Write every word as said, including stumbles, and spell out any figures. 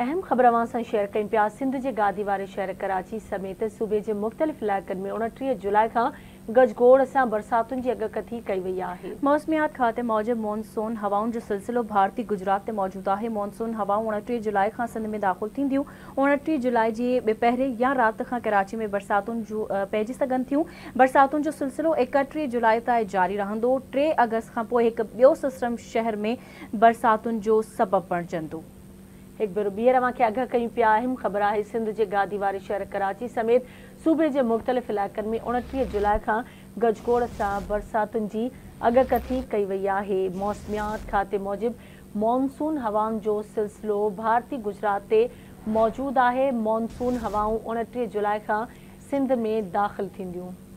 अहम खबरवां सां शेयर कयूं पिया। सिंध के गादी वारे शहर कराची समेत सूबे के मुख्तलिफ़ इलाक़नि में उणटीह जुलाई का गजगोड़ सां बरसातुनि जी अगकथी कई वही है। मौसमियात खाते मूजिब मॉनसून हवाउन जो सिलसिलो भारतीय गुजरात में मौजूद है। मॉनसून हवाऊं उणटीह जुलाई का सिंध में दाखिल थींदियूं। उणटीह जुलाई के दोपहर या रात का कराची में बरसातुन पैजी सकन थियूं। बरसातुन जो सिलसिलो एकटीह जुलाई तक जारी रहंदो। टे अगस्त का पोइ हिकु बियो सिस्टम शहर में बरसातुन जो सबब बणजंदो। एक बार बीहर के आगाह कयूं पिया। अहम खबर है सिंध के गादी वारे शहर कराची समेत सूबे के मुख्तलिफ़ इलाक़नि में उणटीह जुलाई का गजगोड़ सां बरसातुन की अगकथी कई वही है। मौसमियात खाते मूजिब मॉनसून हवाउं जो सिलसिलो भारतीय गुजरात में मौजूद है। मॉनसून हवाऊं उणटीह जुलाई का सिंध में दाखिल थींदियूं।